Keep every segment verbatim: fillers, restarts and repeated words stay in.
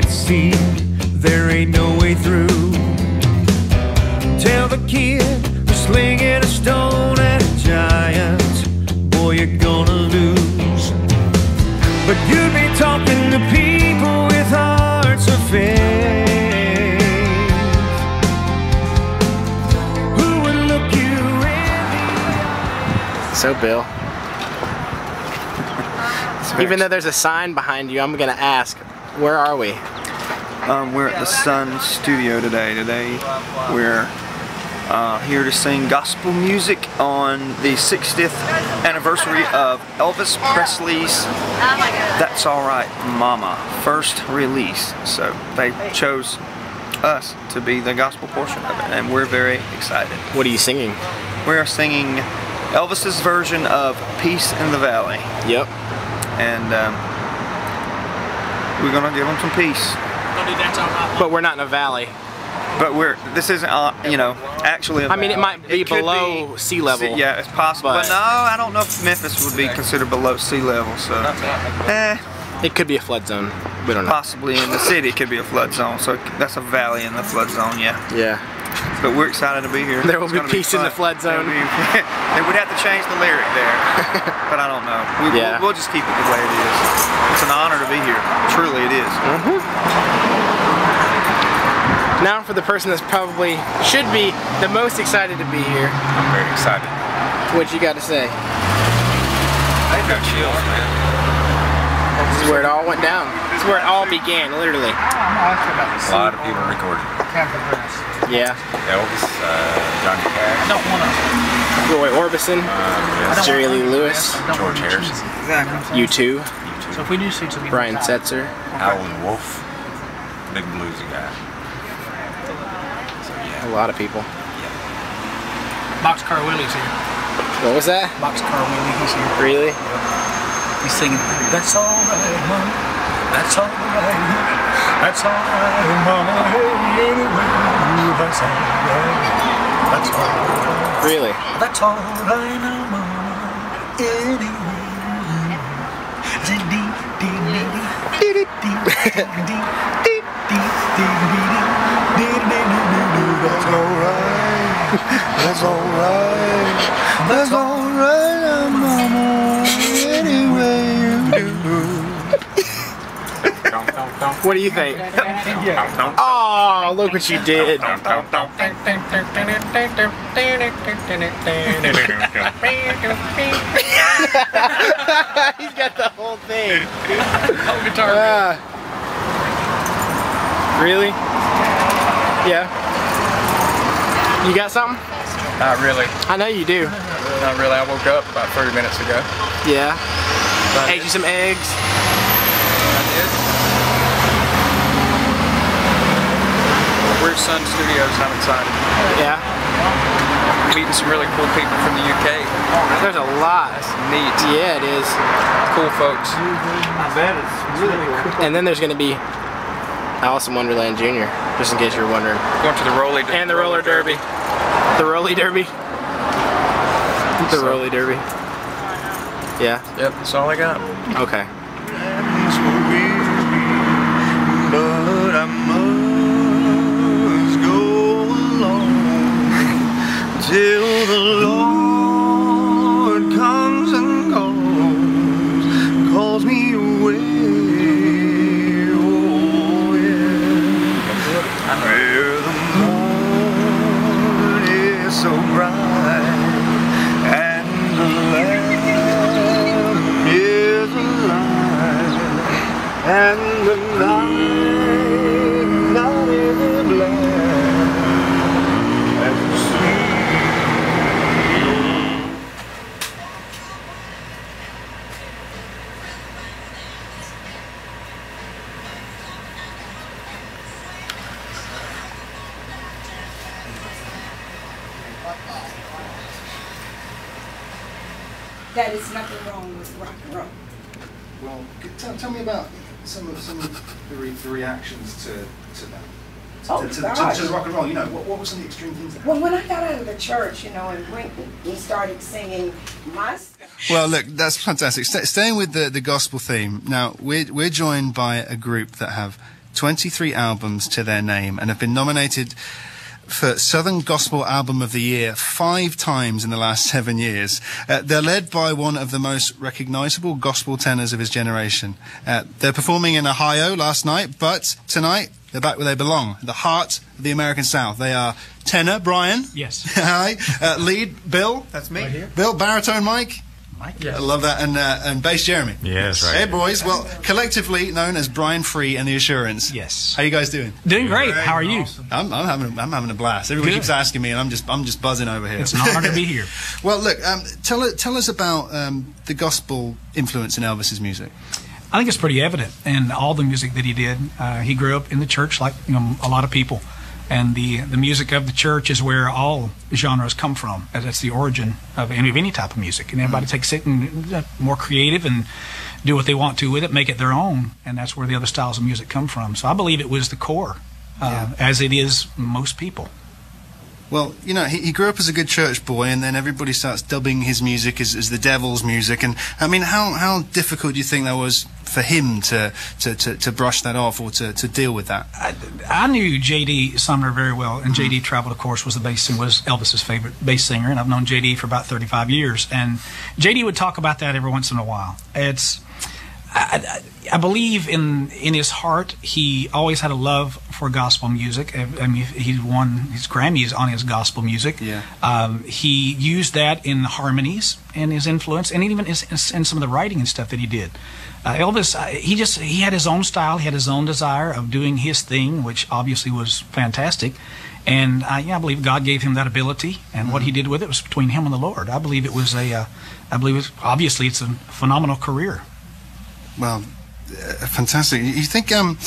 can't see, there ain't no way through. Tell the kid we're slinging a stone at a giant, boy, you're gonna lose. But you'd be talking to people with hearts of faith, who would look you in the eye. So, Bill, even though there's a sign behind you, I'm gonna ask, where are we? Um, we're at the Sun Studio today. Today we're uh, here to sing gospel music on the sixtieth anniversary of Elvis Presley's That's Alright Mama first release. So they chose us to be the gospel portion of it, and we're very excited. What are you singing? We are singing Elvis's version of Peace in the Valley. Yep. And um, we're gonna give them some peace. But we're not in a valley. But we're this isn't uh, you know actually. A I mean, it might be it below be, sea level. See, yeah, it's possible. But, but no, I don't know if Memphis would be considered below sea level. So eh, it could be a flood zone. We don't know. Possibly in the city, it could be a flood zone. So that's a valley in the flood zone. Yeah. Yeah. But we're excited to be here. There will it's be peace be in the flood zone. Be, they would have to change the lyric there, but I don't know. We, yeah. we'll, we'll just keep it the way it is. It's an honor to be here. Truly, it is. Mm-hmm. Now for the person that's probably should be the most excited to be here. I'm very excited. What you got to say? I got chills, man. This is where it all went down. This is where it all began, literally. A lot of people recorded. Yeah. Elvis, uh, Johnny Cash. I don't want to. Roy Orbison. Uh, yes. Jerry Lee Lewis. George Harris. Exactly. You two. So if we do see something. Brian Setzer. Howlin' Wolf. Big bluesy guy. So, yeah. A lot of people. Yeah. Boxcar Willie's here. What was that? Boxcar Willie. He's here. Really? Yeah. He's singing. That's all right, Mama. That's all right. That's all right, Mama. Hey, anyway. That's all right. That's all right. Really? That's all right, Mama. That's all right. That's all right. That's all right, Mama. Anyway, you do. What do you think? Oh, look what you did. He's got the whole thing. Whole guitar. Uh, really? Yeah. You got something? Not really. I know you do. Not really. I woke up about thirty minutes ago. Yeah. But ate you some eggs. We're at Sun Studios, I'm excited. Yeah. Meeting some really cool people from the U K. There's a lot. That's neat. Yeah, it is. Cool folks. Mm-hmm. I bet it's really cool. And then there's going to be Alice in Wonderland Junior, just in case you're wondering. Going to the Rolly Derby. And the Roller Derby. The Rolly Derby. The Rolly Derby. Yeah. Yep, that's all I got. Okay. But I must go along till the Lord comes and calls, calls me away. Oh yeah, where the moon is so bright and the Lamb is alive and the night. That is nothing wrong with rock and roll. Well, tell, tell me about some of some of the, re the reactions to to that, to, oh, to, to, to, to rock and roll. You know, what what were some of the extreme things? That well, when I got out of the church, you know, and went and started singing my. Well, look, that's fantastic. St staying with the the gospel theme. Now we're we're joined by a group that have twenty-three albums to their name and have been nominated for Southern Gospel Album of the Year five times in the last seven years. Uh, they're led by one of the most recognizable gospel tenors of his generation. Uh, they're performing in Ohio last night, but tonight they're back where they belong, the heart of the American South. They are tenor Brian. Yes. Hi. Uh, lead Bill. That's me. Right here. Bill, baritone Mike. Mike. Yes. I love that. And uh, and bass Jeremy. Yes, right. Hey boys, well, collectively known as Brian Free and the Assurance. Yes. How you guys doing? Doing great. How are you? Awesome. I'm I'm having I'm having a blast. Everybody Good. keeps asking me, and I'm just I'm just buzzing over here. It's an honor to be here. Well, look, um, tell tell us about um, the gospel influence in Elvis's music. I think it's pretty evident in all the music that he did. Uh, he grew up in the church, like you know, a lot of people. And the, the music of the church is where all genres come from. That's the origin of any, of any type of music. And everybody takes it and uh, more creative and do what they want to with it, make it their own. And that's where the other styles of music come from. So I believe it was the core, uh, yeah. as it is most people. Well, you know, he, he grew up as a good church boy, and then everybody starts dubbing his music as, as the devil's music. And, I mean, how, how difficult do you think that was for him to, to, to, to brush that off or to, to deal with that? I, I knew J D Sumner very well, and J D traveled, of course, was the bass was Elvis's favorite bass singer, and I've known J D for about thirty-five years. And J D would talk about that every once in a while. It's... I, I believe in in his heart he always had a love for gospel music. I mean, he won his Grammys on his gospel music. Yeah. Um, he used that in harmonies and his influence, and even in, in some of the writing and stuff that he did. Uh, Elvis, uh, he just he had his own style. He had his own desire of doing his thing, which obviously was fantastic. And I, yeah, I believe God gave him that ability, and mm-hmm. what he did with it was between him and the Lord. I believe it was a, uh, I believe it was, obviously it's a phenomenal career. Well, uh, fantastic. You think um,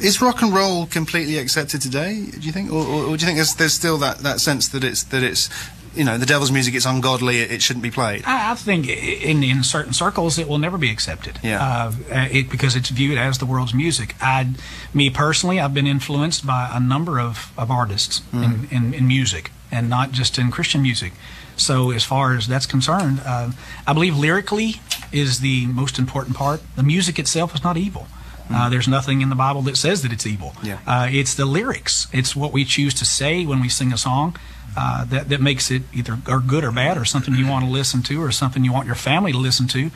is rock and roll completely accepted today? Do you think, or, or, or do you think there's, there's still that, that sense that it's that it's you know the devil's music? It's ungodly. It, it shouldn't be played. I, I think in in certain circles it will never be accepted. Yeah. Uh, it, because it's viewed as the world's music. I, me personally, I've been influenced by a number of of artists mm. in, in in music, and not just in Christian music. So as far as that's concerned, uh, I believe lyrically is the most important part. The music itself is not evil. Uh, there's nothing in the Bible that says that it's evil. Yeah. Uh, it's the lyrics. It's what we choose to say when we sing a song uh, that, that makes it either or good or bad, or something you want to listen to, or something you want your family to listen to.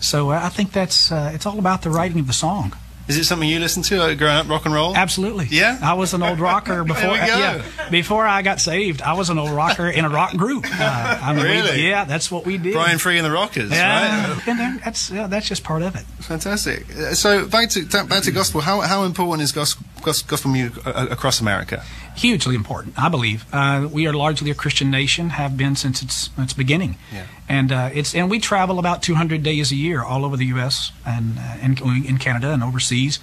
So uh, I think that's uh, it's all about the writing of the song. Is it something you listened to uh, growing up, rock and roll? Absolutely. Yeah? I was an old rocker before there we go. Yeah, before I got saved. I was an old rocker in a rock group. Uh, I mean, really? We, yeah, that's what we did. Brian Free and the Rockers, yeah. right? And that's, yeah, that's just part of it. Fantastic. So back to, back to gospel. How, how important is gospel, gospel music across America? Hugely important, I believe. Uh, we are largely a Christian nation, have been since its, its beginning. Yeah. And uh, it's and we travel about two hundred days a year all over the U S and uh, in, in Canada and overseas.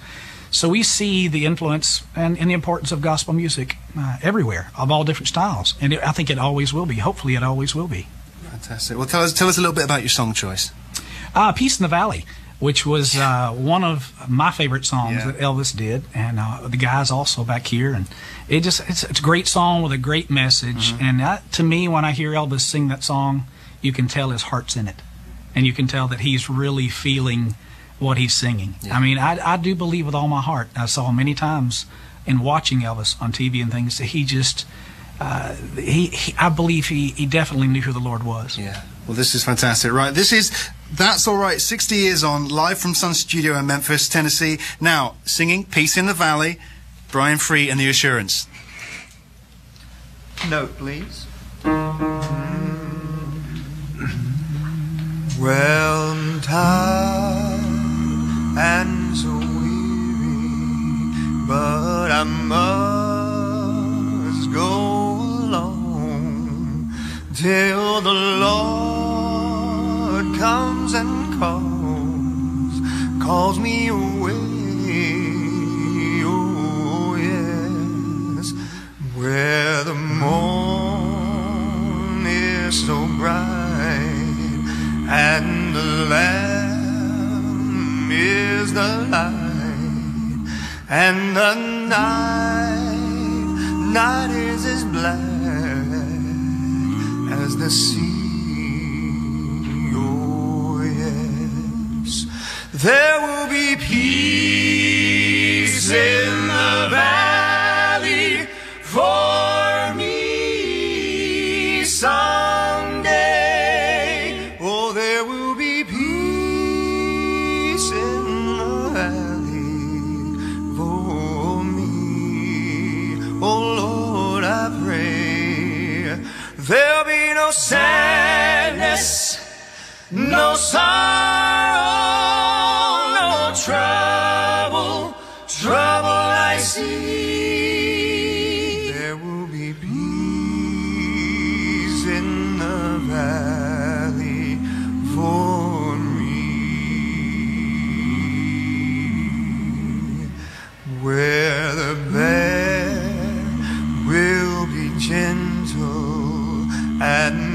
So we see the influence and, and the importance of gospel music uh, everywhere, of all different styles. And it, I think it always will be. Hopefully it always will be. Fantastic. Well, tell us, tell us a little bit about your song choice. Uh, Peace in the Valley, which was uh, one of my favorite songs yeah. that Elvis did, and uh, the guys also back here. And it just it's, it's a great song with a great message. Mm-hmm. And that, to me, when I hear Elvis sing that song, you can tell his heart's in it, and you can tell that he's really feeling what he's singing. Yeah. I mean, I, I do believe with all my heart. I saw many times in watching Elvis on T V and things that he just, uh, he, he I believe he, he definitely knew who the Lord was. Yeah. Well, this is fantastic, right? This is That's Alright, sixty years on, live from Sun Studio in Memphis, Tennessee. Now, singing Peace in the Valley, Brian Free and the Assurance. Note, please. Well, I'm tired and so weary, but I must go along till the Lord comes and calls, calls me away, oh yes, where the morn is so bright, and the Lamb is the light, and the night, night is as black as the sea, oh yes. There will be peace in sorrow, no trouble, trouble I see. There will be peace in the valley for me, where the bear will be gentle and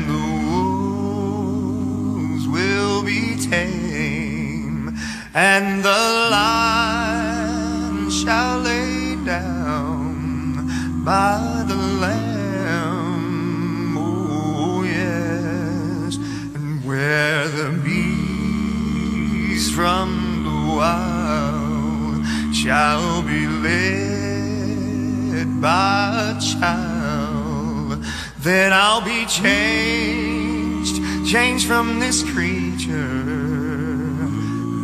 and the lion shall lay down by the lamb, oh yes, and where the bees from the wild shall be led by a child. Then I'll be changed, changed from this creature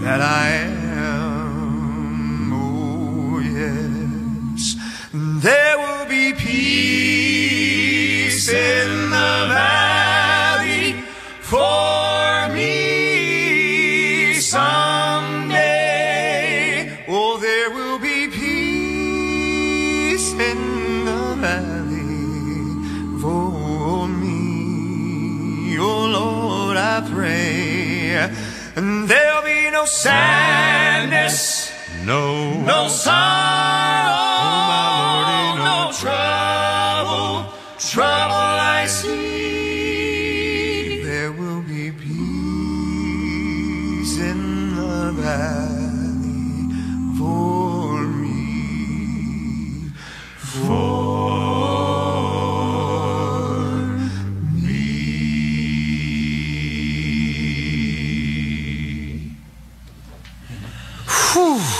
that I am, oh yes. There will be peace in the valley for me someday. Oh, there will be peace in the valley for me. Oh Lord, I pray. And there'll be no sadness, no, no sorrow, no trouble, trouble I see. There will be peace in the valley for me, for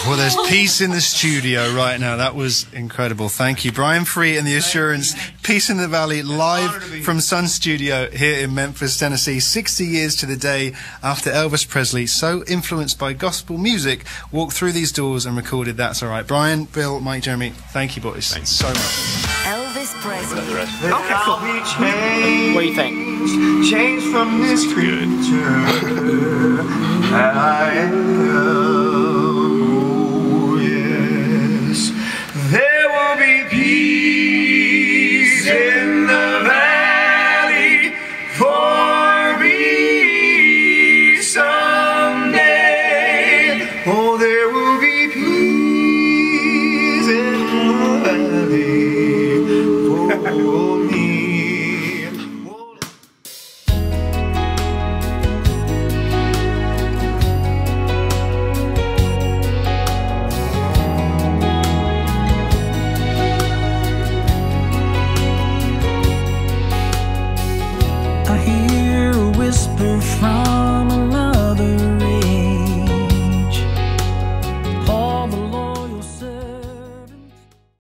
Well, there's peace in the studio right now. That was incredible. Thank you, Brian Free and the Assurance. Peace in the Valley, live from Sun Studio here in Memphis, Tennessee. sixty years to the day after Elvis Presley, so influenced by gospel music, walked through these doors and recorded That's Alright. Brian, Bill, Mike, Jeremy, thank you, boys. Thanks so much. Elvis Presley. Okay, cool. Changed, what do you think? Change from this creature.